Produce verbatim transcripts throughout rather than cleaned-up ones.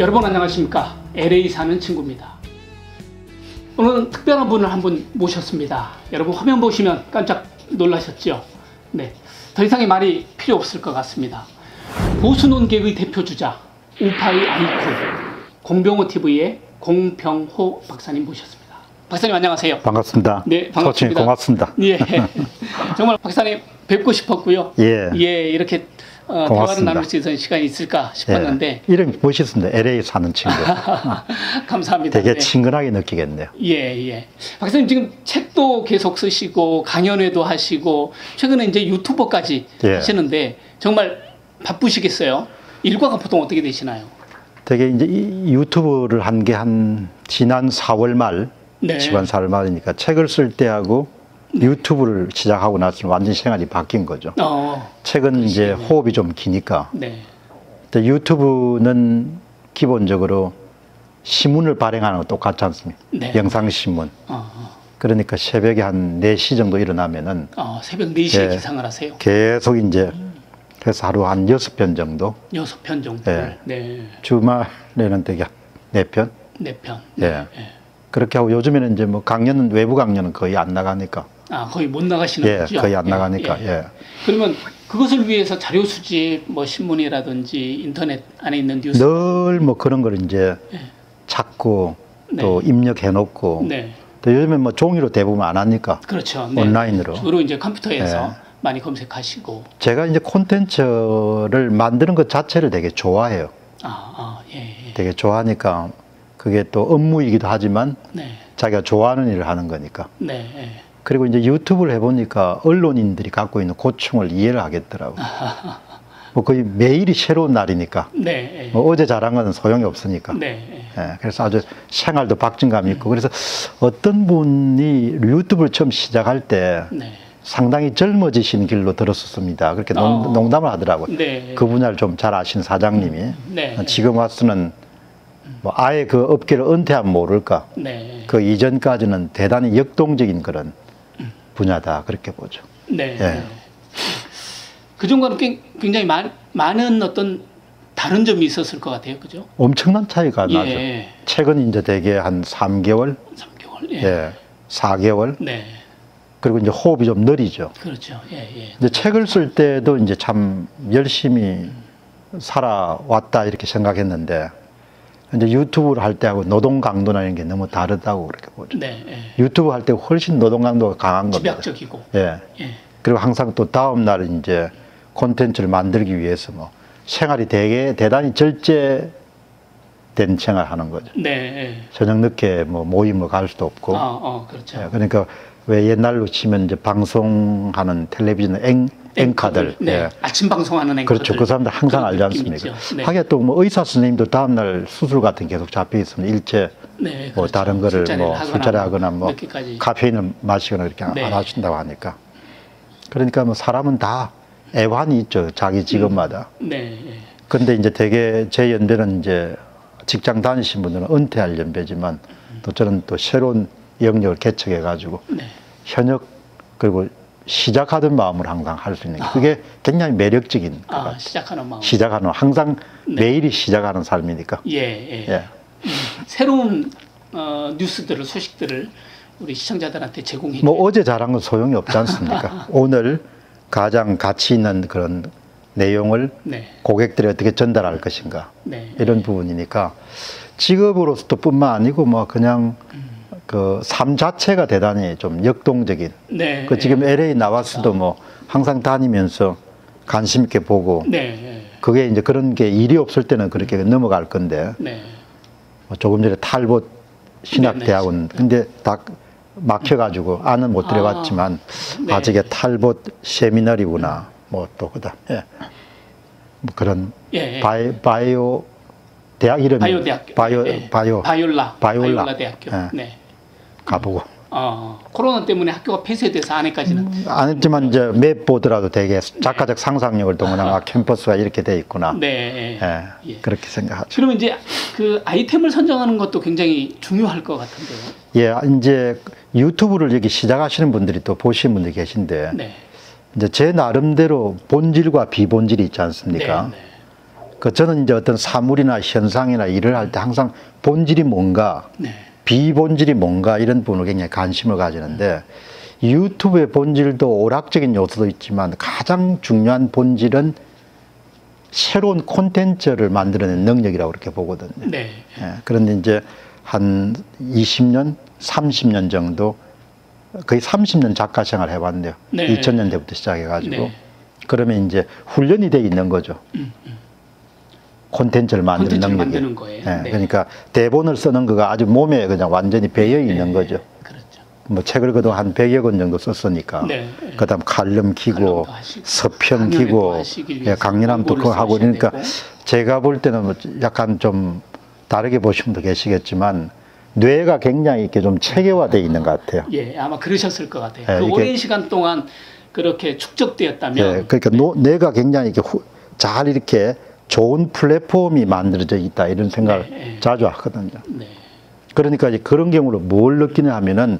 여러분 안녕하십니까? 엘에이 사는 친구입니다. 오늘은 특별한 분을 한 분 모셨습니다. 여러분 화면 보시면 깜짝 놀라셨죠? 네, 더 이상의 말이 필요 없을 것 같습니다. 보수논객의 대표주자, 우파의 아이콘, 공병호티비의 공병호 박사님 모셨습니다. 박사님 안녕하세요. 반갑습니다. 네, 반갑습니다. 고맙습니다. 예, 정말 박사님 뵙고 싶었고요. 예, 예, 이렇게 어, 대화를 나눌 수 있는 시간이 있을까 싶었는데. 예, 이름 멋있습니다. 엘에이 사는 친구. 감사합니다. 되게 친근하게 느끼겠네요. 예, 예. 박사님 지금 책도 계속 쓰시고 강연회도 하시고 최근에 이제 유튜버까지 예. 하시는데 정말 바쁘시겠어요? 일과가 보통 어떻게 되시나요? 되게 이제 이 유튜브를 한 게 한 지난 사월 말, 네. 지난 사월 말이니까 책을 쓸 때하고 네. 유튜브를 시작하고 나서 완전 시간이 바뀐 거죠. 어, 책은 그러시네. 이제 호흡이 좀 기니까. 네. 근데 유튜브는 기본적으로 신문을 발행하는 거 똑같지 않습니까? 네. 영상신문. 어. 그러니까 새벽에 한 네 시 정도 일어나면은. 어, 새벽 네 시에 예, 기상을 하세요? 계속 이제 그래서 하루 한 여섯 편 정도. 여섯 편 정도. 예. 네. 주말에는 되게 네 편. 네 편. 네. 예. 예. 그렇게 하고 요즘에는 이제 뭐 강연은, 외부 강연은 거의 안 나가니까. 아, 거의 못 나가시는 예, 거죠? 거의 안 예, 나가니까. 예. 예. 그러면 그것을 위해서 자료 수집, 뭐 신문이라든지 인터넷 안에 있는 뉴스. 늘 뭐 그런 걸 이제 예. 찾고 또 네. 입력해 놓고. 네. 또 요즘에 뭐 종이로 대부분 안 하니까. 그렇죠. 네. 온라인으로. 주로 이제 컴퓨터에서 예. 많이 검색하시고. 제가 이제 콘텐츠를 만드는 것 자체를 되게 좋아해요. 아, 아 예, 예. 되게 좋아하니까. 그게 또 업무이기도 하지만 네. 자기가 좋아하는 일을 하는 거니까. 네. 그리고 이제 유튜브를 해보니까 언론인들이 갖고 있는 고충을 이해를 하겠더라고요. 아하하. 뭐 거의 매일이 새로운 날이니까. 네. 뭐 어제 잘한 건 소용이 없으니까. 네. 예, 그래서 아주 생활도 박진감이 있고. 그래서 어떤 분이 유튜브를 처음 시작할 때 네. 상당히 젊어지신 길로 들었었습니다. 그렇게 농, 어. 농담을 하더라고요. 네. 그 분야를 좀 잘 아신 사장님이 네. 지금 와서는 뭐 아예 그 업계를 은퇴하면 모를까. 네. 그 이전까지는 대단히 역동적인 그런 분야다, 그렇게 보죠. 네. 예. 그전과는 굉장히 많, 많은 어떤 다른 점이 있었을 것 같아요, 그죠? 엄청난 차이가 예. 나죠. 최근 이제 대개 한 삼 개월, 삼 개월, 예. 예. 사 개월, 네. 그리고 이제 호흡이 좀 느리죠. 그렇죠. 예, 예. 근데 책을 쓸 때도 이제 참 열심히 음. 살아왔다 이렇게 생각했는데. 이제 유튜브를 할 때하고 노동 강도라는 게 너무 다르다고 그렇게 보죠. 네, 예. 유튜브 할 때 훨씬 노동 강도가 강한 겁니다. 집약적이고. 예. 예. 그리고 항상 또 다음 날 이제 콘텐츠를 만들기 위해서 뭐 생활이 되게 대단히 절제된 생활하는 거죠. 네. 예. 저녁 늦게 뭐 모임을 갈 수도 없고. 아, 어, 그렇죠. 예. 그러니까 왜 옛날로 치면 이제 방송하는 텔레비전 앵 앵커들, 네. 예. 아침 방송하는 앵커들, 그렇죠. 그 사람들 항상 알지 않습니까? 네. 하기야 또 뭐 의사 선생님도 다음날 수술 같은 계속 잡혀 있으면 일체 네, 뭐 그렇죠. 다른 거를 뭐 술자리 하거나 뭐 카페인을 마시거나 이렇게 네. 안 하신다고 하니까. 그러니까 뭐 사람은 다 애환이 있죠, 자기 직업마다. 음. 네. 근데 이제 되게 제 연배는 이제 직장 다니신 분들은 은퇴할 연배지만 음. 또 저는 또 새로운 영역을 개척해 가지고 네. 현역 그리고 시작하던 마음을 항상 할 수 있는 게 그게 굉장히 매력적인 것 아, 같아요. 시작하는 마음. 시작하는 항상 네. 매일이 시작하는 삶이니까. 예, 예. 예. 음, 새로운 어, 뉴스들을 소식들을 우리 시청자들한테 제공해. 뭐 어제 잘한 건 소용이 없지 않습니까? 오늘 가장 가치 있는 그런 내용을 네. 고객들이 어떻게 전달할 것인가 네. 이런 부분이니까 직업으로서 또 뿐만 아니고 뭐 그냥. 음. 그 삶 자체가 대단히 좀 역동적인. 네, 그 지금 예. 엘에이 나왔어도 뭐 항상 다니면서 관심 있게 보고. 네. 그게 이제 그런 게 일이 없을 때는 그렇게 넘어갈 건데. 네. 조금 전에 탈봇 신학대학원. 네, 네. 근데 다 막혀가지고 안은 못 들어갔지만 아, 네. 아 저게 탈봇 세미너리구나. 뭐 또 그다음 예. 뭐 그런 예, 예. 바이, 바이오 대학 이름이 바이오 대학교. 바이오 예. 바이오 바이올라 바이올라, 바이올라 대학교. 예. 네. 가보고. 어, 코로나 때문에 학교가 폐쇄돼서 안에까지는 음, 안 했지만 이제 맵 보더라도 되게 작가적 네. 상상력을 동원한 아, 캠퍼스가 이렇게 돼 있구나. 네, 예, 예. 그렇게 생각하죠. 그러면 이제 그 아이템을 선정하는 것도 굉장히 중요할 것 같은데요. 예, 이제 유튜브를 여기 시작하시는 분들이 또 보시는 분들이 계신데, 네. 이제 제 나름대로 본질과 비본질이 있지 않습니까? 네, 네. 그 저는 이제 어떤 사물이나 현상이나 일을 할 때 항상 본질이 뭔가, 네. 비본질이 뭔가 이런 부분을 굉장히 관심을 가지는데, 네. 유튜브의 본질도 오락적인 요소도 있지만 가장 중요한 본질은 새로운 콘텐츠를 만들어낸 능력이라고 그렇게 보거든요. 네. 예, 그런데 이제 한 이십 년, 삼십 년 정도, 거의 삼십 년 작가 생활을 해봤는데요. 네. 이천 년대부터 시작해가지고. 네. 그러면 이제 훈련이 돼 있는 거죠. 음, 음. 콘텐츠를 만드는 능력이. 거예요. 예, 네. 그러니까 대본을 쓰는 거가 아주 몸에 그냥 완전히 배어 있는 네. 거죠. 그렇죠. 뭐 책을 그동안 한 백여 권 정도 썼으니까. 네. 그 다음 칼럼 키고, 서평 키고, 예, 강연함도 그거 하고 그러니까 되고. 제가 볼 때는 약간 좀 다르게 보시면 더 계시겠지만 뇌가 굉장히 이렇게 좀 체계화되어 있는 것 같아요. 예, 아마 그러셨을 것 같아요. 예, 그 오랜 시간 동안 그렇게 축적되었다면. 예, 그러니까 네. 노, 뇌가 굉장히 이렇게 후, 잘 이렇게 좋은 플랫폼이 만들어져 있다 이런 생각을 네. 자주 하거든요. 네. 그러니까 이제 그런 경우로 뭘 느끼냐 하면은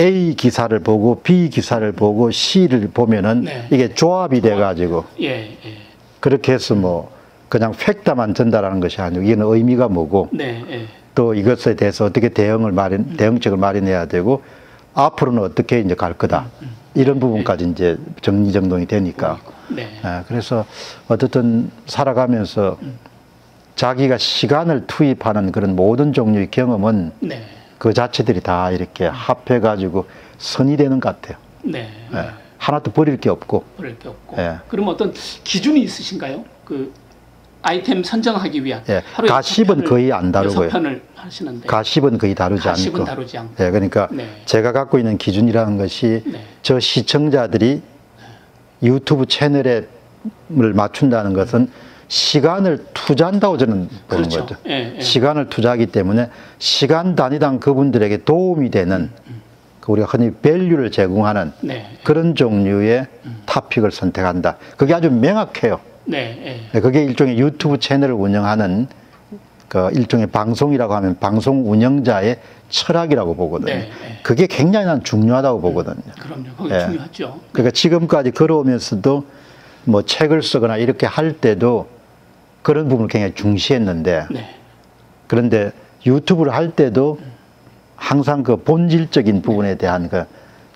A 기사를 보고 B 기사를 보고 C를 보면은 네. 이게 조합이 조합. 돼가지고 예, 예. 그렇게 해서 뭐 그냥 팩트만 전달하는 것이 아니고 이건 의미가 뭐고. 네, 예. 또 이것에 대해서 어떻게 대응을 마련, 대응책을 마련해야 되고 앞으로는 어떻게 이제 갈 거다 음, 음. 이런 부분까지 네. 이제 정리정돈이 되니까 네. 예, 그래서 어쨌든 살아가면서 음. 자기가 시간을 투입하는 그런 모든 종류의 경험은 네. 그 자체들이 다 이렇게 합해가지고 선이 되는 것 같아요. 네. 예, 하나도 버릴 게 없고. 버릴 게 없고. 예. 그럼 어떤 기준이 있으신가요? 그 아이템 선정하기 위한 예, 하루에 가십은 거의 안 다루고요. 편을 하시는데 가십은 거의 다루지 가십은 않고. 다루지 않고. 예, 그러니까 네. 제가 갖고 있는 기준이라는 것이 네. 저 시청자들이 네. 유튜브 채널에 를 맞춘다는 것은 네. 시간을 투자한다고 저는 보는 그렇죠. 거죠. 예, 예. 시간을 투자하기 때문에 시간 단위당 그분들에게 도움이 되는 음. 우리가 흔히 밸류를 제공하는 네. 그런 종류의 음. 토픽을 선택한다. 그게 아주 명확해요. 네, 예. 그게 일종의 유튜브 채널을 운영하는 그 일종의 방송이라고 하면 방송 운영자의 철학이라고 보거든요. 네, 예. 그게 굉장히 난 중요하다고 보거든요. 그럼요. 그게 예. 중요하죠. 그러니까 지금까지 걸어오면서도 뭐 책을 쓰거나 이렇게 할 때도 그런 부분을 굉장히 중시했는데 네. 그런데 유튜브를 할 때도 항상 그 본질적인 부분에 대한 그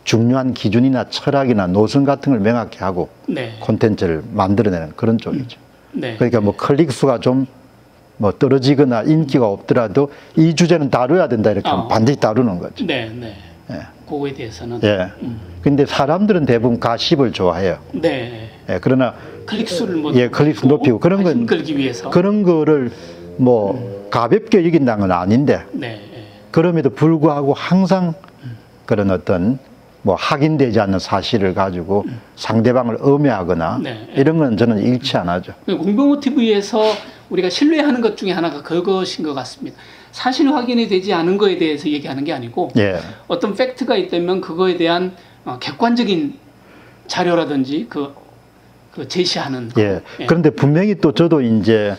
중요한 기준이나 철학이나 노선 같은 걸 명확히 하고 네. 콘텐츠를 만들어내는 그런 쪽이죠. 음. 네. 그러니까 뭐 클릭수가 좀 뭐 떨어지거나 인기가 없더라도 이 주제는 다뤄야 된다 이렇게 아. 반드시 다루는 거죠. 네, 네. 예. 그거에 대해서는. 예. 음. 근데 사람들은 대부분 가십을 좋아해요. 네. 예. 그러나 클릭수를 뭐 예, 클릭수 높이고 그런 건 끌기 위해서 그런 거를 뭐 음. 가볍게 여긴다는 건 아닌데. 네. 예. 그럼에도 불구하고 항상 음. 그런 어떤 뭐 확인되지 않는 사실을 가지고 음. 상대방을 음해하거나 네. 이런 건 저는 일치 안 하죠. 공병호티비에서 우리가 신뢰하는 것 중에 하나가 그것인 것 같습니다. 사실 확인이 되지 않은 거에 대해서 얘기하는 게 아니고 예. 어떤 팩트가 있다면 그거에 대한 객관적인 자료라든지 그, 그 제시하는 예. 예. 그런데 분명히 또 저도 이제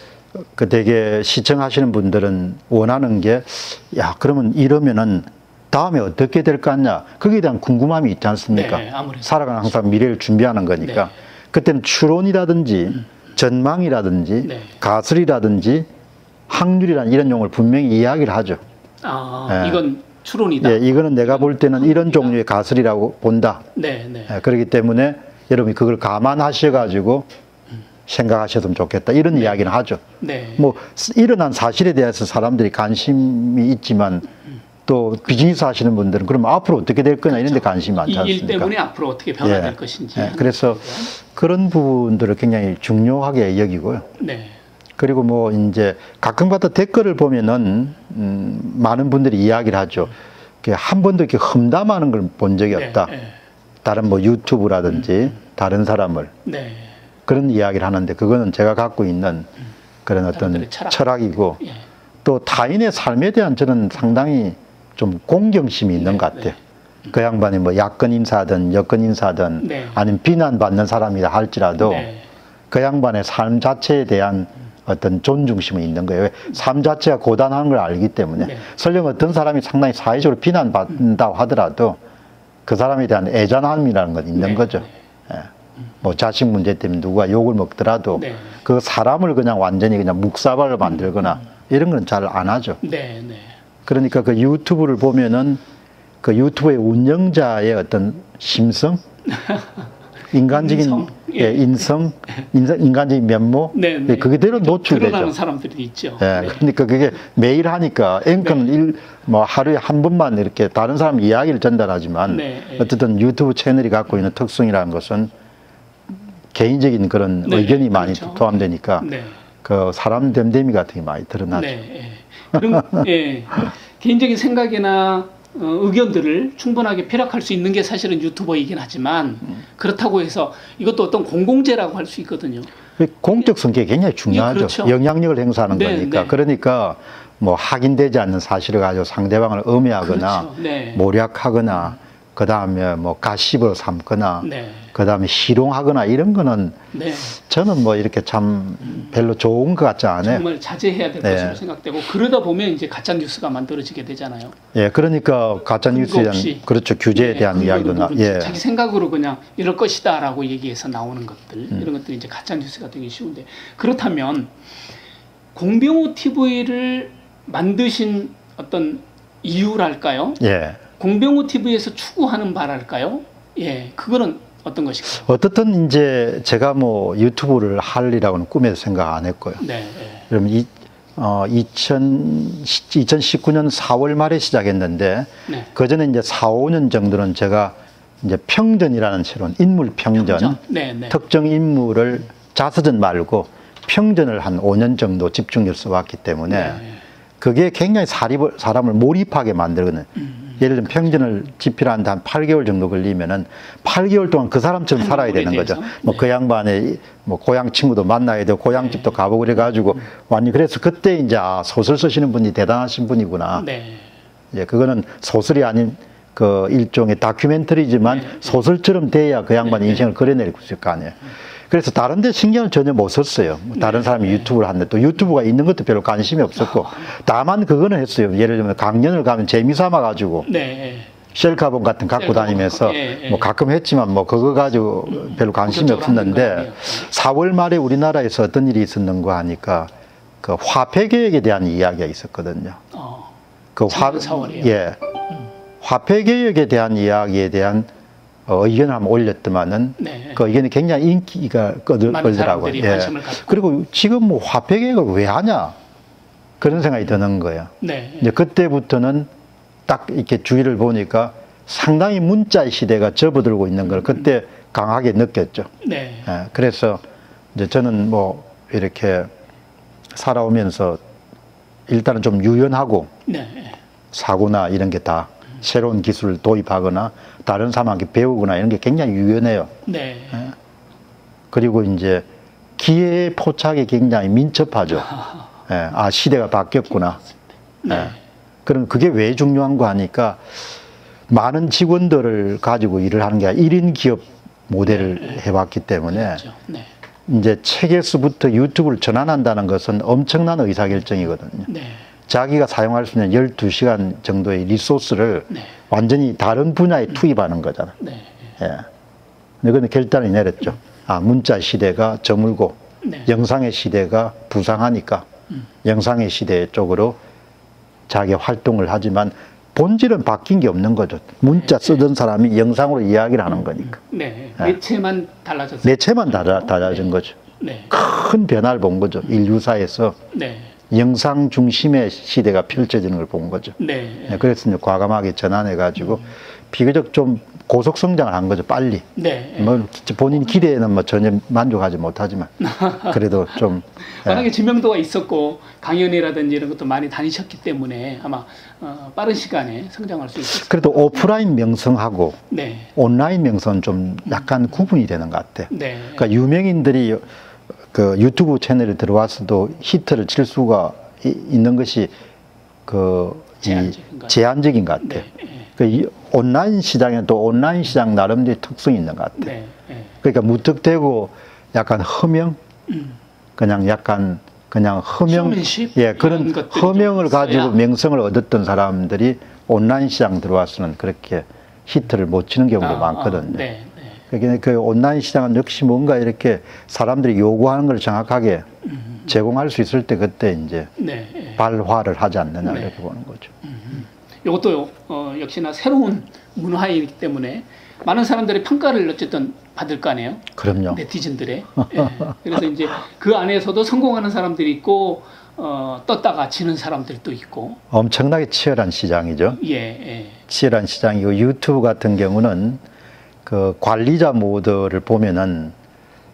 그 되게 시청하시는 분들은 원하는 게 야 그러면 이러면은 다음에 어떻게 될 것 같냐 거기에 대한 궁금함이 있지 않습니까? 네, 살아가는 항상 미래를 준비하는 거니까 네. 그때는 추론이라든지 음. 전망이라든지 네. 가설이라든지 확률이라는 이런 용어를 분명히 이야기를 하죠. 아, 예. 이건 추론이다. 예, 이거는 내가 볼 때는 확률이다. 이런 종류의 가설이라고 본다. 네, 네. 예, 그렇기 때문에 여러분이 그걸 감안하셔가지고 음. 생각하셨으면 좋겠다 이런 네. 이야기는 하죠. 네. 뭐 일어난 사실에 대해서 사람들이 관심이 있지만 음. 또 비즈니스 하시는 분들은 그럼 앞으로 어떻게 될 거냐 그렇죠. 이런 데 관심이 많지 않습니까? 이 일 때문에 앞으로 어떻게 변화될 예. 것인지. 예. 그래서 그런 부분들을 굉장히 중요하게 여기고요. 네. 그리고 뭐 이제 가끔가다 댓글을 보면은 음, 많은 분들이 이야기를 하죠. 한 번도 이렇게 험담하는 걸 본 적이 없다. 네. 다른 뭐 유튜브라든지 음. 다른 사람을 네. 그런 이야기를 하는데 그거는 제가 갖고 있는 음. 그런 어떤 철학. 철학이고 예. 또 타인의 삶에 대한 저는 상당히 좀 공경심이 있는 네, 것 같아요. 네. 그 양반이 뭐 야권 인사든 여권 인사든 네. 아니면 비난받는 사람이라 할지라도 네. 그 양반의 삶 자체에 대한 어떤 존중심이 있는 거예요. 왜? 삶 자체가 고단한 걸 알기 때문에 네. 설령 어떤 사람이 상당히 사회적으로 비난받는다고 하더라도 그 사람에 대한 애잔함이라는 건 있는 네, 거죠. 네. 예. 뭐 자식 문제 때문에 누가 욕을 먹더라도 네. 그 사람을 그냥 완전히 그냥 묵사발을 만들거나 음. 이런 건 잘 안 하죠. 네, 네. 그러니까 그 유튜브를 보면은 그 유튜브의 운영자의 어떤 심성, 인간적인 인성, 예. 예, 인성, 인성 인간적인 면모, 네, 네. 예, 그대로 노출되죠. 드러나는 사람들이 있죠. 예, 네. 그러니까 그게 매일 하니까 앵커는 네. 일, 뭐 하루에 한 번만 이렇게 다른 사람 이야기를 전달하지만 네, 네. 어쨌든 유튜브 채널이 갖고 있는 특성이라는 것은 개인적인 그런 네, 의견이 많이 그렇죠. 포함되니까 네. 그 사람 됨됨이 같은 게 많이 드러나죠. 네, 예. 그럼, 예. 개인적인 생각이나 어, 의견들을 충분하게 피력할 수 있는 게 사실은 유튜버이긴 하지만 음. 그렇다고 해서 이것도 어떤 공공재라고 할 수 있거든요. 공적 성격이 굉장히 중요하죠. 예, 그렇죠. 영향력을 행사하는 네, 거니까. 네. 그러니까 뭐 확인되지 않는 사실을 가지고 상대방을 음해하거나 그렇죠. 네. 모략하거나 그 다음에 뭐 가십을 삼거나 네. 그 다음에 희롱하거나 이런 거는 네. 저는 뭐 이렇게 참 별로 좋은 것 같지 않아요. 정말 자제해야 될 네. 것으로 생각되고 그러다 보면 이제 가짜 뉴스가 만들어지게 되잖아요. 예, 그러니까 가짜 뉴스에 대한 그렇죠 규제에 네, 대한 이야기도 나. 예. 자기 생각으로 그냥 이럴 것이다라고 얘기해서 나오는 것들 음. 이런 것들이 이제 가짜 뉴스가 되기 쉬운데 그렇다면 공병호 티비를 만드신 어떤 이유랄까요? 예. 공병호 티비에서 추구하는 바랄까요? 예, 그거는 어떤 것일까요? 어떻든 이제 제가 뭐 유튜브를 할이라고는 꿈에도 생각 안 했고요. 네. 예. 그럼 이, 어, 이천십구 년 사월 말에 시작했는데 네. 그 전에 이제 사, 오 년 정도는 제가 이제 평전이라는 새로운 인물 평전, 평전? 네, 네. 특정 인물을 자서전 말고 평전을 한 오 년 정도 집중해서 써왔기 때문에 네, 예. 그게 굉장히 사립을, 사람을 몰입하게 만들거든요. 음. 예를 들면 평전을 집필하는데 한 팔 개월 정도 걸리면은 팔 개월 동안 그 사람처럼 살아야 되는 거죠. 뭐 그 양반의 뭐 고향 친구도 만나야 되고 고향 집도 가보고 그래가지고 완전 그래서 그때 이제 아, 소설 쓰시는 분이 대단하신 분이구나. 네. 예, 그거는 소설이 아닌 그 일종의 다큐멘터리지만 네. 소설처럼 돼야 그 양반의 네. 인생을 그려낼 수 있을 거 아니에요. 그래서 다른 데 신경을 전혀 못 썼어요. 다른 네, 사람이 네. 유튜브를 하는데 또 유튜브가 있는 것도 별로 관심이 없었고 다만 그거는 했어요. 예를 들면 강연을 가면 재미삼아 가지고 네. 셀카본 같은 거 갖고 셀카본 다니면서 네, 네. 뭐 가끔 했지만 뭐 그거 가지고 음, 별로 관심이 없었는데 사월 말에 우리나라에서 어떤 일이 있었는가 하니까 그 화폐 개혁에 대한 이야기가 있었거든요. 어, 그 화, 사월이에요. 예, 음. 화폐 개혁에 대한 이야기에 대한 어, 의견을 한번 올렸더만은 네. 그 의견이 굉장히 인기가 끌더라고요. 예. 그리고 지금 뭐 화폐 개혁을 왜 하냐 그런 생각이 드는 거예요. 네. 이제 그때부터는 딱 이렇게 주위를 보니까 상당히 문자의 시대가 접어들고 있는 걸 그때 음. 강하게 느꼈죠. 네. 예. 그래서 이제 저는 뭐 이렇게 살아오면서 일단은 좀 유연하고 네. 사고나 이런 게 다 새로운 기술을 도입하거나 다른 사람한테 배우거나 이런 게 굉장히 유연해요. 네. 예? 그리고 이제 기회에 포착이 굉장히 민첩하죠. 아, 예. 아 시대가 바뀌었구나. 네. 예. 그럼 그게 왜 중요한가 하니까 많은 직원들을 가지고 일을 하는 게 아니라 일 인 기업 모델을 네. 해왔기 때문에 그렇죠. 네. 이제 책에서부터 유튜브를 전환한다는 것은 엄청난 의사결정이거든요. 네. 자기가 사용할 수 있는 열두 시간 정도의 리소스를 네. 완전히 다른 분야에 투입하는 거잖아. 네. 예. 그런데 결단을 내렸죠. 아, 문자 시대가 저물고 네. 영상의 시대가 부상하니까 음. 영상의 시대 쪽으로 자기 활동을 하지만 본질은 바뀐 게 없는 거죠. 문자 네. 쓰던 사람이 영상으로 이야기를 하는 거니까. 네. 예. 매체만 달라졌어요. 매체만 달라, 달라진 네. 거죠. 네. 큰 변화를 본 거죠. 인류사에서. 네. 영상 중심의 시대가 펼쳐지는 걸 본 거죠. 네. 네. 그래서 이제 과감하게 전환해가지고 음. 비교적 좀 고속 성장을 한 거죠, 빨리. 네. 뭐 본인 기대에는 뭐 전혀 만족하지 못하지만 그래도 좀 워낙에 예. 지명도가 있었고 강연이라든지 이런 것도 많이 다니셨기 때문에 아마 어, 빠른 시간에 성장할 수 있었어요. 그래도 오프라인 명성하고 네. 온라인 명성은 좀 약간 음. 구분이 되는 것 같아요. 네. 그러니까 유명인들이 그 유튜브 채널에 들어와서도 히트를 칠 수가 이, 있는 것이 그 제한적인, 제한적인 것 같아요. 네, 네. 그 이 온라인 시장에는 또 온라인 시장 나름대로 특성이 있는 것 같아요. 네, 네. 그러니까 무턱대고 약간 허명, 음. 그냥 약간 그냥 허명, 예 그런 허명을 가지고 명성을 얻었던 사람들이 온라인 시장 들어와서는 그렇게 히트를 못 치는 경우도 아, 많거든요. 아, 네. 그 온라인 시장은 역시 뭔가 이렇게 사람들이 요구하는 걸 정확하게 제공할 수 있을 때 그때 이제 네. 발화를 하지 않느냐 네. 이렇게 보는 거죠. 이것도 어, 역시나 새로운 문화이기 때문에 많은 사람들이 평가를 어쨌든 받을 거 아니에요? 그럼요. 네티즌들의. 예. 그래서 이제 그 안에서도 성공하는 사람들이 있고 어, 떴다가 지는 사람들도 있고. 엄청나게 치열한 시장이죠. 예, 예. 치열한 시장이고 유튜브 같은 경우는 그 관리자 모드를 보면은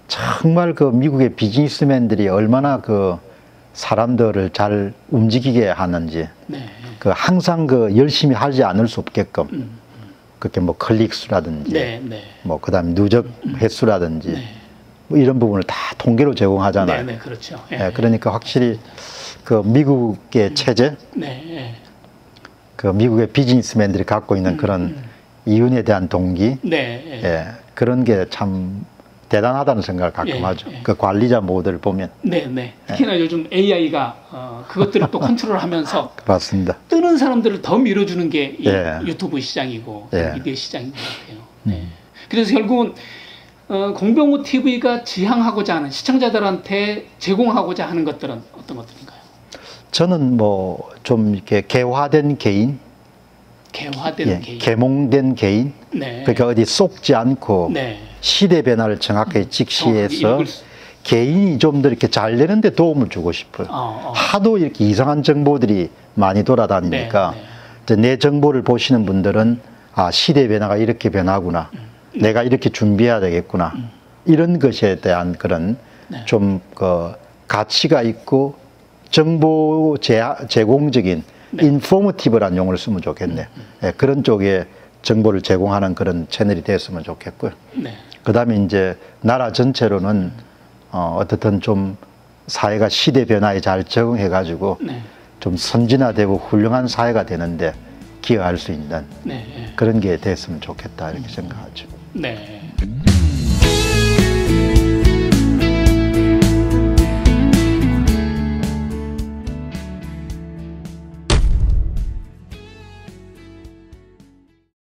정말 그 미국의 비즈니스맨들이 얼마나 그 사람들을 잘 움직이게 하는지. 네. 그 항상 그 열심히 하지 않을 수 없게끔. 음. 그렇게 뭐 클릭수라든지, 네, 네. 뭐 그다음 누적 횟수라든지 네. 뭐 이런 부분을 다 통계로 제공하잖아요. 네, 네, 그렇죠. 네, 네, 그러니까 확실히 그 미국의 체제, 네, 네. 그 미국의 비즈니스맨들이 갖고 있는 음, 그런 음. 이윤에 대한 동기, 네, 네. 예, 그런 게 참 대단하다는 생각을 가끔 네, 하죠. 네. 그 관리자 모델을 보면. 네, 네. 특히나 네. 요즘 에이아이가 어, 그것들을 또 컨트롤하면서 맞습니다. 뜨는 사람들을 더 밀어주는 게 이 네. 유튜브 시장이고 네. 미디어 시장인 것 같아요. 네. 음. 그래서 결국은 어, 공병호 티비가 지향하고자 하는 시청자들한테 제공하고자 하는 것들은 어떤 것들인가요? 저는 뭐 좀 이렇게 개화된 개인, 개화된 예, 개인, 개몽된 개인. 네. 그러니까 어디 속지 않고. 네. 시대 변화를 정확하게 직시해서 개인이 좀 더 이렇게 잘 되는데 도움을 주고 싶어요. 어, 어. 하도 이렇게 이상한 정보들이 많이 돌아다니니까 네, 네. 이제 내 정보를 보시는 분들은 아, 시대 변화가 이렇게 변하구나. 음, 음. 내가 이렇게 준비해야 되겠구나. 음. 이런 것에 대한 그런 네. 좀 그 가치가 있고 정보 제, 제공적인 네. 인포머티브란 용어를 쓰면 좋겠네요. 음, 음. 네, 그런 쪽에 정보를 제공하는 그런 채널이 됐으면 좋겠고요. 네. 그 다음에 이제 나라 전체로는 어, 어떻든 좀 사회가 시대 변화에 잘 적응해가지고 네. 좀 선진화되고 훌륭한 사회가 되는데 기여할 수 있는 네. 그런 게 됐으면 좋겠다 이렇게 생각하죠. 네.